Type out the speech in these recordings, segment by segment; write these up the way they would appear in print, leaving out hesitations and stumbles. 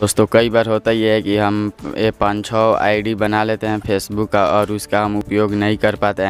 दोस्तों कई बार होता ये है कि हम 5-6 आईडी बना लेते हैं फेसबुक का और उसका हम उपयोग नहीं कर पाते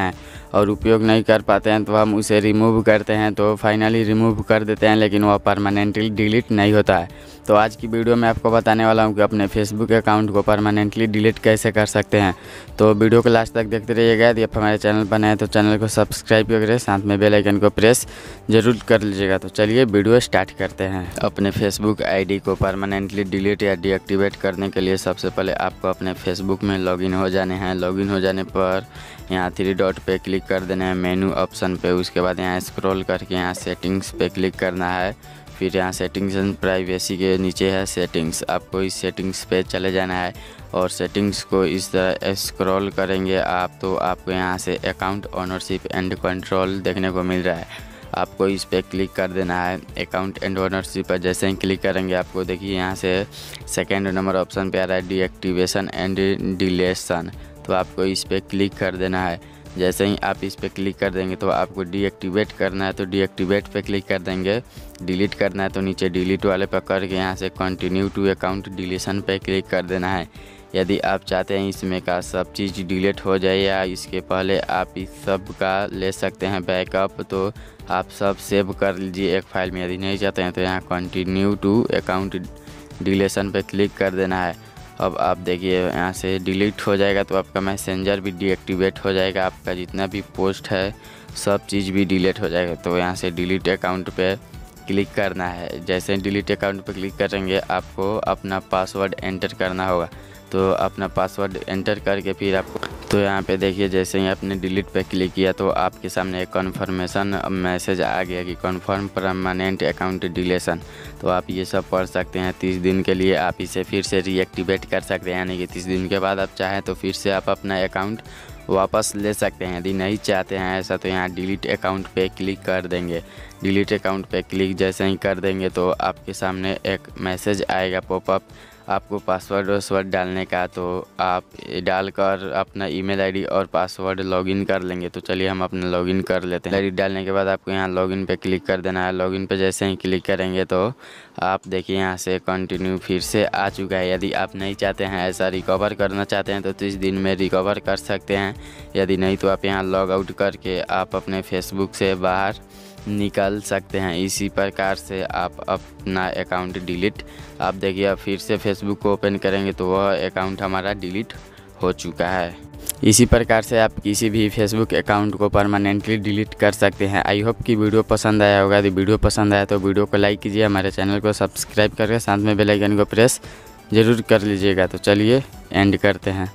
हैं तो हम उसे रिमूव करते हैं, तो फाइनली रिमूव कर देते हैं, लेकिन वह परमानेंटली डिलीट नहीं होता है। तो आज की वीडियो में आपको बताने वाला हूँ कि अपने फेसबुक अकाउंट को परमानेंटली डिलीट कैसे कर सकते हैं। तो वीडियो को लास्ट तक देखते रहिएगा। यदि आप हमारे चैनल पर नए हैं तो चैनल को सब्सक्राइब करें, साथ में बेल आइकन को प्रेस जरूर कर लीजिएगा। तो चलिए वीडियो स्टार्ट करते हैं। अपने फेसबुक आईडी को परमानेंटली डिलीट या डीएक्टिवेट करने के लिए सबसे पहले आपको अपने फेसबुक में लॉगिन हो जाने हैं। लॉगिन हो जाने पर यहाँ 3 डॉट पे क्लिक कर देना है मेनू ऑप्शन पे। उसके बाद यहाँ स्क्रॉल करके यहाँ सेटिंग्स पे क्लिक करना है। फिर यहाँ सेटिंग्स एंड प्राइवेसी के नीचे है सेटिंग्स, आपको इस सेटिंग्स पे चले जाना है और सेटिंग्स को इस तरह स्क्रॉल करेंगे आप तो आपको यहाँ से अकाउंट ओनरशिप एंड कंट्रोल देखने को मिल रहा है। आपको इस पर क्लिक कर देना है। अकाउंट एंड ओनरशिप पर जैसे ही क्लिक करेंगे आपको देखिए यहाँ से 2nd नंबर ऑप्शन पे आ रहा है डीएक्टिवेशन एंड डिलेशन, तो आपको इस पर क्लिक कर देना है। जैसे ही आप इस पर क्लिक कर देंगे तो आपको डीएक्टिवेट करना है, तो डीएक्टिवेट पे क्लिक कर देंगे। डिलीट करना है तो नीचे डिलीट वाले पर करके यहाँ से कंटिन्यू टू अकाउंट डिलीशन पे क्लिक कर देना है। यदि आप चाहते हैं इसमें का सब चीज़ डिलीट हो जाए या इसके पहले आप इस सब का ले सकते हैं बैकअप, तो आप सब सेव कर लीजिए एक फाइल में। यदि नहीं चाहते हैं तो यहाँ कंटिन्यू टू अकाउंट डिलीशन पे क्लिक कर देना है। अब आप देखिए यहाँ से डिलीट हो जाएगा, तो आपका मैसेंजर भी डीएक्टिवेट हो जाएगा, आपका जितना भी पोस्ट है सब चीज़ भी डिलीट हो जाएगा। तो यहाँ से डिलीट अकाउंट पे क्लिक करना है। जैसे डिलीट अकाउंट पे क्लिक करेंगे आपको अपना पासवर्ड एंटर करना होगा, तो अपना पासवर्ड एंटर करके फिर आपको तो यहाँ पे देखिए जैसे ही आपने डिलीट पे क्लिक किया तो आपके सामने एक कन्फर्मेशन मैसेज आ गया कि कन्फर्म परमानेंट अकाउंट डिलीशन। तो आप ये सब पढ़ सकते हैं। 30 दिन के लिए आप इसे फिर से रीएक्टिवेट कर सकते हैं, यानी कि 30 दिन के बाद आप चाहें तो फिर से आप अपना अकाउंट वापस ले सकते हैं। यदि नहीं चाहते हैं ऐसा तो यहाँ डिलीट अकाउंट पे क्लिक कर देंगे। डिलीट अकाउंट पे क्लिक जैसे ही कर देंगे तो आपके सामने एक मैसेज आएगा पॉपअप, आपको पासवर्ड डालने का, तो आप डालकर अपना ईमेल आईडी और पासवर्ड लॉगिन कर लेंगे। तो चलिए हम अपना लॉगिन कर लेते हैं। आईडी डालने के बाद आपको यहाँ लॉगिन पे क्लिक कर देना है। लॉगिन पे जैसे ही क्लिक करेंगे तो आप देखिए यहाँ से कंटिन्यू फिर से आ चुका है। यदि आप नहीं चाहते हैं ऐसा रिकवर करना चाहते हैं तो 30 दिन में रिकवर कर सकते हैं। यदि नहीं तो आप यहाँ लॉग आउट करके आप अपने फेसबुक से बाहर निकल सकते हैं। इसी प्रकार से आप अपना अकाउंट डिलीट, आप देखिए आप फिर से फेसबुक को ओपन करेंगे तो वह अकाउंट हमारा डिलीट हो चुका है। इसी प्रकार से आप किसी भी फेसबुक अकाउंट को परमानेंटली डिलीट कर सकते हैं। आई होप कि वीडियो पसंद आया होगा। यदि वीडियो पसंद आया तो वीडियो को लाइक कीजिए, हमारे चैनल को सब्सक्राइब करके साथ में बेल आइकन को प्रेस जरूर कर लीजिएगा। तो चलिए एंड करते हैं।